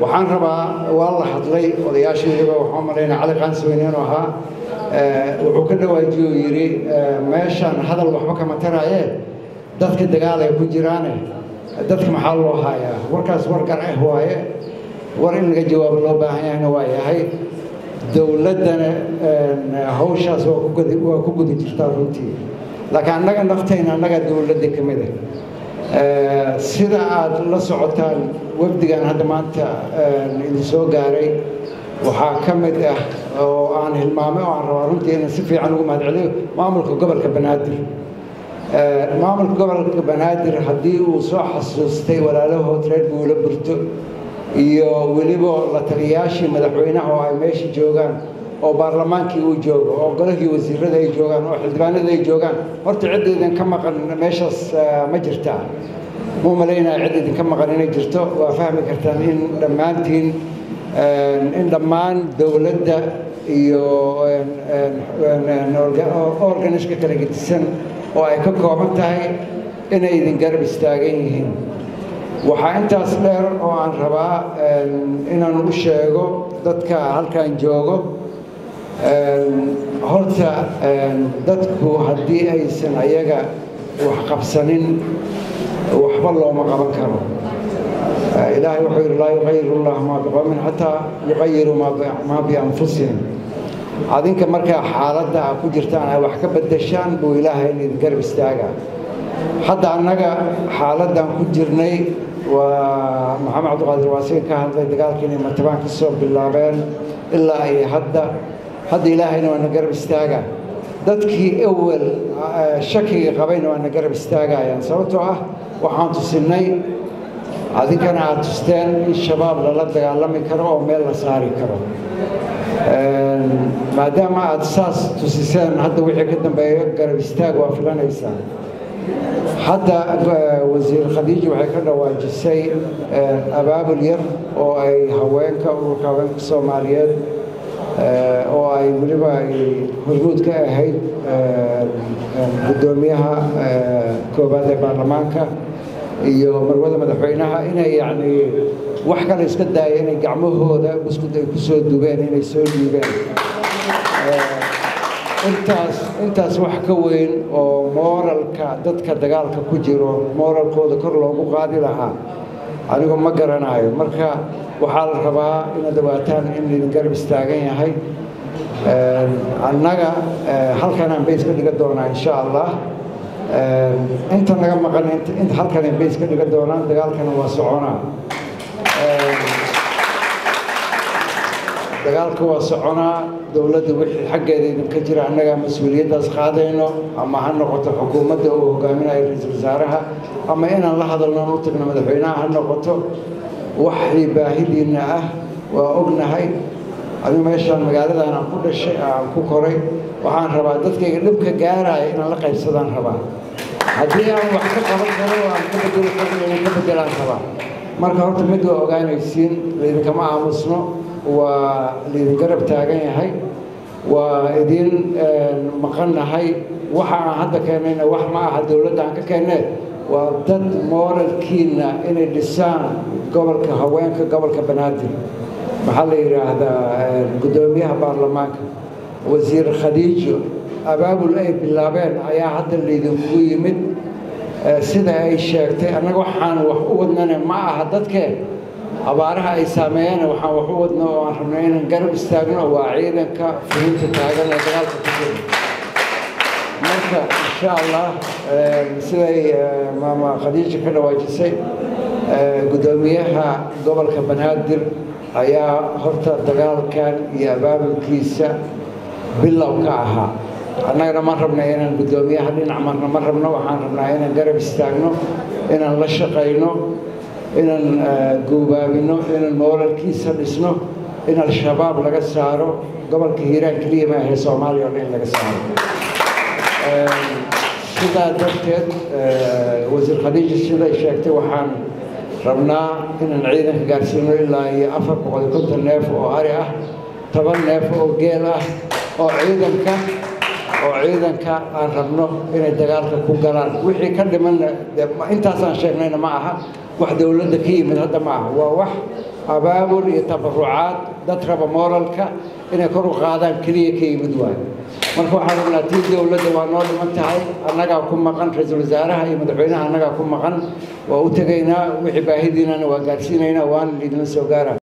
waxaan rabaa waa la hadlay odayaashiiba waxaan maleynaa cali qaansooyineen oo aha wuxuu ka dhawaajiyay oo yiri meeshan hadal waxba kama taraayeen dadka dagaal ay ku jiraan dadka maxaa loo hayaa warkaas war gar ah waaye war in laga jawaab loo baahan yahay waa yahay dawladana hawshaas oo ku gudi jirta runtii laakiin anaga naftayna anaga dawladda kamid ah sida aad la socotaan wabdigan hadda maanta in soo gaaray waxa kamid ah oo aan hilmaamay oo aan raba runtii in si fiican ugu mahadceliyo maamulka gobolka Banaadir maamulka gobolka Banaadir hadii uu soo xasuustay walaalaha trade buula burto iyo waliba la taliyaashii madaxweynaha oo ay meesha joogan oo baarlamaankii uu joogo oo golahii wasiirada ay joogan oo xildhibaanada ay joogan horta ciidan ka maqan meeshas ma jirta oo maleynaa ciidan ka maqan inay jirto waa fahmi kartaan in dhamaantiin in dhamaan dawladda iyo organiska kala gedisan oo ay ka kooban tahay inay idin garab istaagan yihiin waxaa intaas dheer oo aan rabaa inaan u sheego dadka halkaan joogo horta dadku haddii aysan ayaga wax qabsanin waxba looma qaban karo ilaahay wuxuu yiri laa yughayyiru llaahu maa biqawmin xataa yughayyiru maa bianfusihim adinka markaa xaaladda aad ku jirtaan ay wax ka beddeshaan buu ilaahay idin garab istaagaa hadda annaga xaaladdan ku jirnay waa maxamed cabdiqaadir waasiin ka hadlay dagaalkiina martabaan ka soo bilaabeen ilaa ay hadda هذا إلهنا وأنا قرب استاجع، ذاتكي أول شكي قبينا وأنا قرب استاجع يعني صوتها وحانت السنين، هذه كان عتستان الشباب للذي علمي كرو وميل صاري كرو، ما دام عتساس تسيسان هذا وجه كده بيقرب استاجع وفلان إنسان، هذا وزير خديج وحكنا واجسي أباب الير أو أي هواينك أو كوانك سوماليات. oo ay waliba hormuud ka ahayd gudoomiyaha koobaad ee baarlamaanka iyo marwada madaxweynaha inay yani wax kale iska daayeen inay gacmahooda iskuday ku soo duubeen inay soo dhiibeen intaas wax ka weyn oo moralka dadka dagaalka ku jiro moralkooda kor loogu qaadi lahaa anigu ma garanayo marka waxaa la rabaa in dawaataan in garab istaagan yahay annaga halkan aan base ka dhiga doonaa insha Allah inta naga maqan inta halkan aan base ka dhiga doonaa dagaalkan waa soconaa dagaalku waa soconaa dawladda wixii xaggeeda idinka jira annaga mas'uuliyadaas qaadayno ama ha noqoto xukuumadda oo hogaaminaya ra'iisul wasaaraha ama inaan la hadalno oo tagno madaxweynaha ha noqoto waxay baahidina ah waa ognahay adiga meeshan magaalada aan ku dhashay aan ku koray waxaan rabaa dadkayga dhibka gaaraya in la qaybsadaan rabaa hadii aan wax ka qaban karo aan ka beddelaan rabaa marka horta mid oo ogaanaysiin leeyahay kama aamusno waa leeyahay garab taagan yahay waa idin maqanahay waxa hadda keenayna wax ma aha dawladda aan ka keenay وأبدت مورد كينا إن اللسان قبل كهوانك قبل كبنادي محلي هذا قدوميها برلمانك وزير خديج أباب الأي باللابين أي حد اللي ذوقي مد سيدا أي شيء أنا وحنا وحودنا ما حدتك أبارها أي سامينا وحنا وحودنا وحنا نقرب استاجنا وعيدا كفهمت تاجنا تجارب إن شاء الله سيدي ماما خديجة كلا واجسي قدوميها قبل كبنادر أيا هرتا الدغال كان يا باب الكيسة بالله وكاها أنا مربنا هنا قدوميها لنا عمرنا مربنا وحنا هنا قرب استاغنو هنا لشقينو هنا قوبابينو هنا المورا الكيسة نسنو هنا الشباب لقى سارو قبل كهيران كليما هي صوماليا ولين لقى سارو سيدا درتد وزير خديج السيدة شاكتي وحان ربنا إن العيدن كارسينو إلا هي أفر بقول كنت الناف أو هارية طبعا ناف أو جيلة أو عيدن كا أو عيدن كا أن ربنا إن الدقارة كوكالان وحي كل من إنت أصلا شايفنا معها واحد ولدك هي من هذا معها وواحد abaabul iyo tabarucaad dad raba moralka inay kor u qaadaan kaliya ka yimid waay marka waxa uu natii dawladda waa noo dhimantahay anaga ku maqan ra'iisul wasaaraha iyo madaxweynaha anaga ku maqan waa u tagaynaa wixii baahidiinana waa gaarsiinayna waan idin soo gaaraa